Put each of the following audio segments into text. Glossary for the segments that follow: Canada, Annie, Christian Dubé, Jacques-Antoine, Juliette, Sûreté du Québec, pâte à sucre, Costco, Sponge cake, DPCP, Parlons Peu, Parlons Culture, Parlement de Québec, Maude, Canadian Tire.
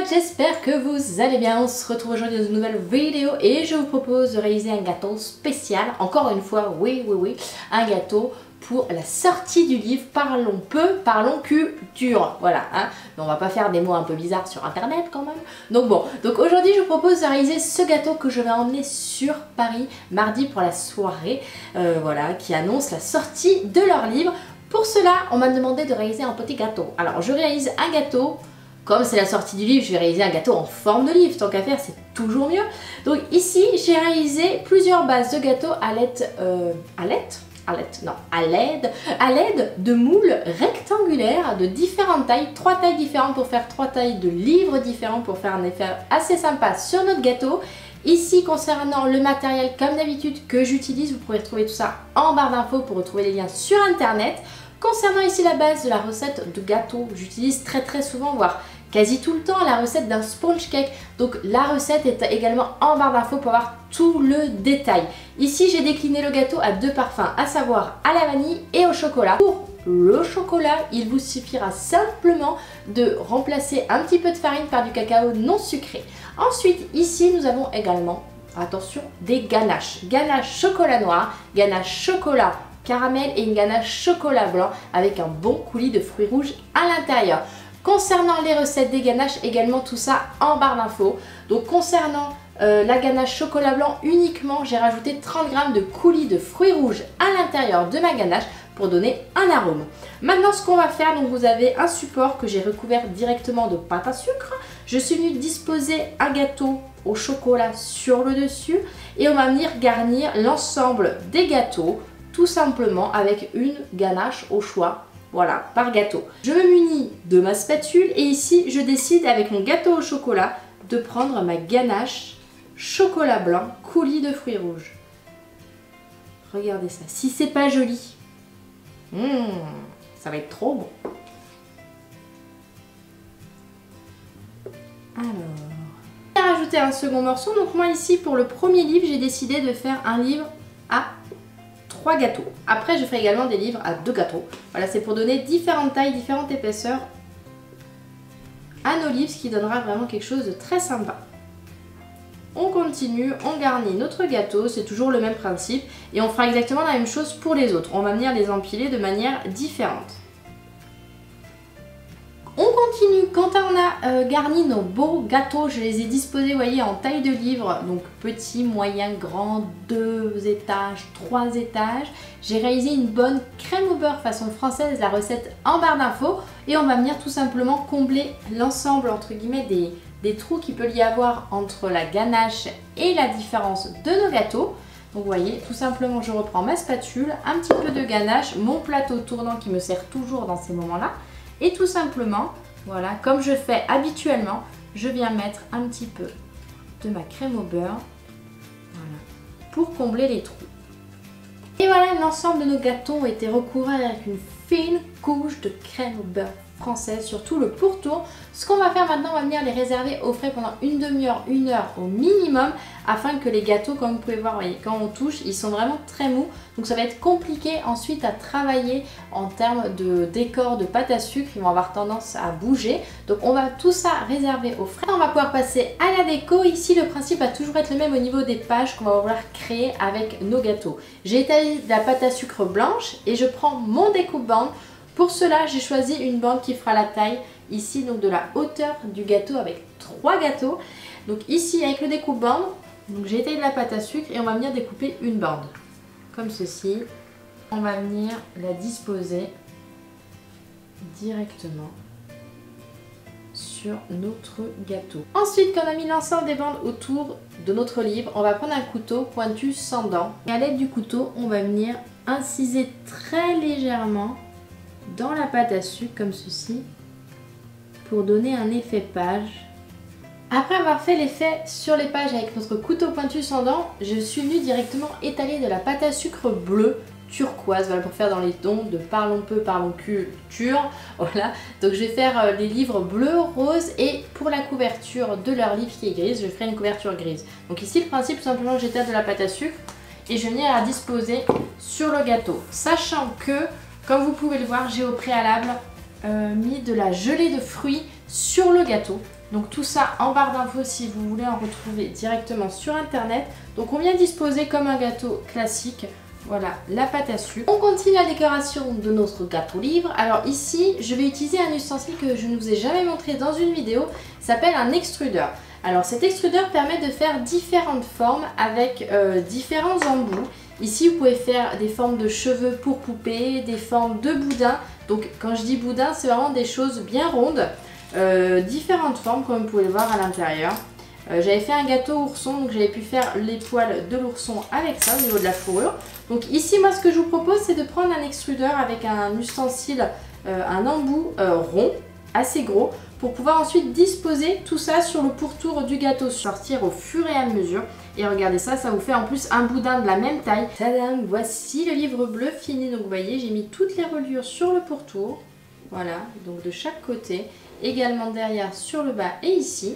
God, j'espère que vous allez bien. On se retrouve aujourd'hui dans une nouvelle vidéo et je vous propose de réaliser un gâteau spécial, encore une fois, oui, un gâteau pour la sortie du livre Parlons Peu, Parlons Culture. Voilà, hein. Mais on va pas faire des mots un peu bizarres sur internet quand même. Donc bon, donc aujourd'hui je vous propose de réaliser ce gâteau que je vais emmener sur Paris mardi pour la soirée, voilà, qui annonce la sortie de leur livre. Pour cela, on m'a demandé de réaliser un petit gâteau. Alors je réalise un gâteau. Comme c'est la sortie du livre, je vais réaliser un gâteau en forme de livre. Tant qu'à faire, c'est toujours mieux. Donc ici, j'ai réalisé plusieurs bases de gâteaux à l'aide... à l'aide de moules rectangulaires de différentes tailles, trois tailles différentes pour faire trois tailles de livres différents pour faire un effet assez sympa sur notre gâteau. Ici, concernant le matériel, comme d'habitude, que j'utilise, vous pourrez retrouver tout ça en barre d'infos pour retrouver les liens sur internet. Concernant ici la base de la recette de gâteau, j'utilise très souvent, voire quasi tout le temps, la recette d'un sponge cake. Donc la recette est également en barre d'infos pour avoir tout le détail. Ici, j'ai décliné le gâteau à deux parfums, à savoir à la vanille et au chocolat. Pour le chocolat, il vous suffira simplement de remplacer un petit peu de farine par du cacao non sucré. Ensuite, ici, nous avons également, attention, des ganaches. Ganache chocolat noir, ganache chocolat caramel et une ganache chocolat blanc avec un bon coulis de fruits rouges à l'intérieur. Concernant les recettes des ganaches, également tout ça en barre d'infos. Donc concernant la ganache chocolat blanc uniquement, j'ai rajouté 30 g de coulis de fruits rouges à l'intérieur de ma ganache pour donner un arôme. Maintenant, ce qu'on va faire, donc vous avez un support que j'ai recouvert directement de pâte à sucre. Je suis venue disposer un gâteau au chocolat sur le dessus et on va venir garnir l'ensemble des gâteaux tout simplement avec une ganache au choix, voilà, par gâteau. Je me munis de ma spatule et ici, je décide avec mon gâteau au chocolat de prendre ma ganache chocolat blanc coulis de fruits rouges. Regardez ça, si c'est pas joli, ça va être trop bon. Alors, j'ai rajouté un second morceau, donc moi ici, pour le premier livre, j'ai décidé de faire un livre à 3 gâteaux. Après, je ferai également des livres à 2 gâteaux. Voilà, c'est pour donner différentes tailles, différentes épaisseurs à nos livres, ce qui donnera vraiment quelque chose de très sympa. On continue, on garnit notre gâteau, c'est toujours le même principe et on fera exactement la même chose pour les autres. On va venir les empiler de manière différente. On continue. Quand on a garni nos beaux gâteaux, je les ai disposés, vous voyez, en taille de livre, donc petit, moyen, grand, 2 étages, 3 étages. J'ai réalisé une bonne crème au beurre façon française, la recette en barre d'infos, et on va venir tout simplement combler l'ensemble, entre guillemets, des trous qu'il peut y avoir entre la ganache et la différence de nos gâteaux. Donc vous voyez, tout simplement, je reprends ma spatule, un petit peu de ganache, mon plateau tournant qui me sert toujours dans ces moments-là. Et tout simplement, voilà, comme je fais habituellement, je viens mettre un petit peu de ma crème au beurre, voilà, pour combler les trous. Et voilà, l'ensemble de nos gâteaux ont été recouverts avec une fine couche de crème au beurre française, surtout le pourtour. Ce qu'on va faire maintenant, on va venir les réserver au frais pendant une demi-heure, 1 heure au minimum, afin que les gâteaux, comme vous pouvez voir, voyez, quand on touche, ils sont vraiment très mous. Donc ça va être compliqué ensuite à travailler en termes de décor de pâte à sucre, ils vont avoir tendance à bouger. Donc on va tout ça réserver au frais. On va pouvoir passer à la déco. Ici, le principe va toujours être le même au niveau des pages qu'on va vouloir créer avec nos gâteaux. J'ai étalé de la pâte à sucre blanche et je prends mon découpe-bande. Pour cela, j'ai choisi une bande qui fera la taille ici, donc de la hauteur du gâteau avec 3 gâteaux. Donc ici, avec le découpe-bande, j'ai étalé de la pâte à sucre et on va venir découper une bande. Comme ceci, on va venir la disposer directement sur notre gâteau. Ensuite, quand on a mis l'ensemble des bandes autour de notre livre, on va prendre un couteau pointu sans dents. Et à l'aide du couteau, on va venir inciser très légèrement dans la pâte à sucre comme ceci pour donner un effet page. Après avoir fait l'effet sur les pages avec notre couteau pointu sans dents, je suis venue directement étaler de la pâte à sucre bleue turquoise, voilà, pour faire dans les tons de Parlons Peu, Parlons Culture. Voilà, donc je vais faire les livres bleu, rose, et pour la couverture de leur livre qui est grise, je ferai une couverture grise. Donc ici, le principe, tout simplement, j'étale de la pâte à sucre et je vais venir la disposer sur le gâteau, sachant que, comme vous pouvez le voir, j'ai au préalable mis de la gelée de fruits sur le gâteau. Donc tout ça en barre d'infos si vous voulez en retrouver directement sur internet. Donc on vient disposer comme un gâteau classique, voilà, la pâte à sucre. On continue la décoration de notre gâteau livre. Alors ici, je vais utiliser un ustensile que je ne vous ai jamais montré dans une vidéo, ça s'appelle un extrudeur. Alors cet extrudeur permet de faire différentes formes avec différents embouts. Ici vous pouvez faire des formes de cheveux pour poupées, des formes de boudins. Donc quand je dis boudin, c'est vraiment des choses bien rondes. Différentes formes comme vous pouvez le voir à l'intérieur. J'avais fait un gâteau ourson, donc j'avais pu faire les poils de l'ourson avec ça au niveau de la fourrure. Donc ici moi ce que je vous propose c'est de prendre un extrudeur avec un ustensile, un embout rond, assez gros, pour pouvoir ensuite disposer tout ça sur le pourtour du gâteau, sortir au fur et à mesure. Et regardez ça, ça vous fait en plus un boudin de la même taille. Tadam, voici le livre bleu fini. Donc vous voyez, j'ai mis toutes les reliures sur le pourtour, voilà, donc de chaque côté, également derrière sur le bas et ici.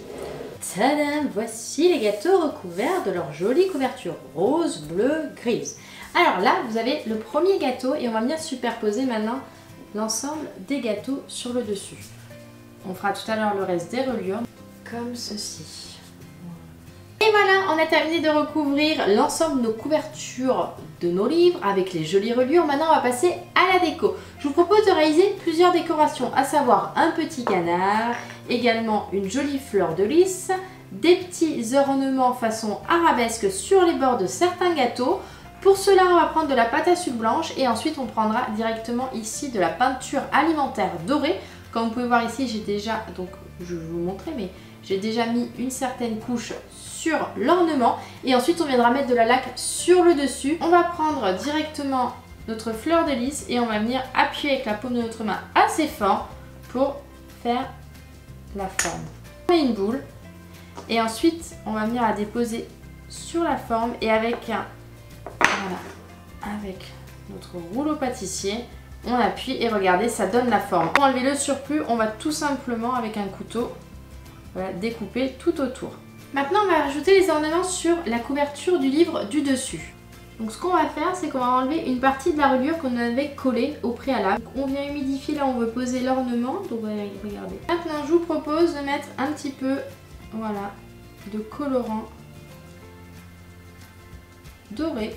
Tadam, voici les gâteaux recouverts de leur jolie couverture rose, bleue, grise. Alors là, vous avez le premier gâteau et on va venir superposer maintenant l'ensemble des gâteaux sur le dessus. On fera tout à l'heure le reste des reliures, comme ceci. Et voilà, on a terminé de recouvrir l'ensemble de nos couvertures de nos livres avec les jolies reliures. Maintenant, on va passer à la déco. Je vous propose de réaliser plusieurs décorations, à savoir un petit canard, également une jolie fleur de lys, des petits ornements façon arabesque sur les bords de certains gâteaux. Pour cela, on va prendre de la pâte à sucre blanche et ensuite on prendra directement ici de la peinture alimentaire dorée. Comme vous pouvez voir ici, j'ai déjà, donc je vais vous montrer, mais j'ai déjà mis une certaine couche sur l'ornement. Et ensuite, on viendra mettre de la laque sur le dessus. On va prendre directement notre fleur de lys et on va venir appuyer avec la paume de notre main assez fort pour faire la forme. On met une boule et ensuite, on va venir la déposer sur la forme et avec un, voilà, avec notre rouleau pâtissier, on appuie et regardez, ça donne la forme. Pour enlever le surplus, on va tout simplement avec un couteau, voilà, découper tout autour. Maintenant, on va rajouter les ornements sur la couverture du livre du dessus. Donc ce qu'on va faire, c'est qu'on va enlever une partie de la reliure qu'on avait collée au préalable. Donc, on vient humidifier, là on veut poser l'ornement. Donc regardez. Maintenant, je vous propose de mettre un petit peu, voilà, de colorant doré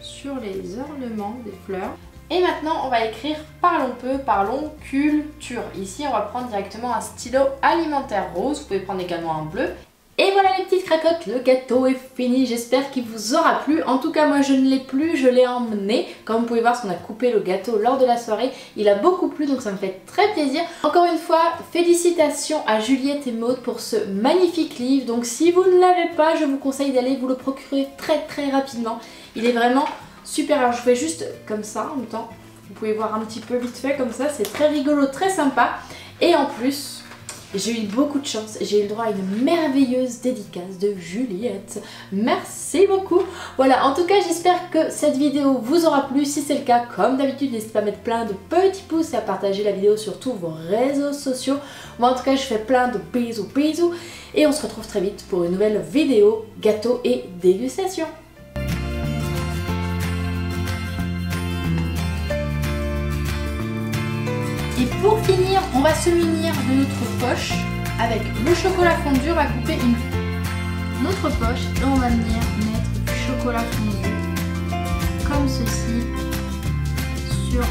sur les ornements des fleurs. Et maintenant, on va écrire Parlons Peu, Parlons Culture. Ici, on va prendre directement un stylo alimentaire rose. Vous pouvez prendre également un bleu. Et voilà les petites cracottes, le gâteau est fini. J'espère qu'il vous aura plu. En tout cas, moi, je ne l'ai plus, je l'ai emmené. Comme vous pouvez voir, parce qu'on a coupé le gâteau lors de la soirée. Il a beaucoup plu, donc ça me fait très plaisir. Encore une fois, félicitations à Juliette et Maude pour ce magnifique livre. Donc, si vous ne l'avez pas, je vous conseille d'aller vous le procurer très rapidement. Il est vraiment... super, alors je fais juste comme ça en même temps. Vous pouvez voir un petit peu vite fait comme ça, c'est très rigolo, très sympa. Et en plus, j'ai eu beaucoup de chance, j'ai eu le droit à une merveilleuse dédicace de Juliette. Merci beaucoup. Voilà, en tout cas, j'espère que cette vidéo vous aura plu. Si c'est le cas, comme d'habitude, n'hésitez pas à mettre plein de petits pouces et à partager la vidéo sur tous vos réseaux sociaux. Moi, en tout cas, je fais plein de bisous. Et on se retrouve très vite pour une nouvelle vidéo gâteau et dégustation. Et pour finir, on va se munir de notre poche avec le chocolat fondu. On va couper notre poche et on va venir mettre du chocolat fondu comme ceci sur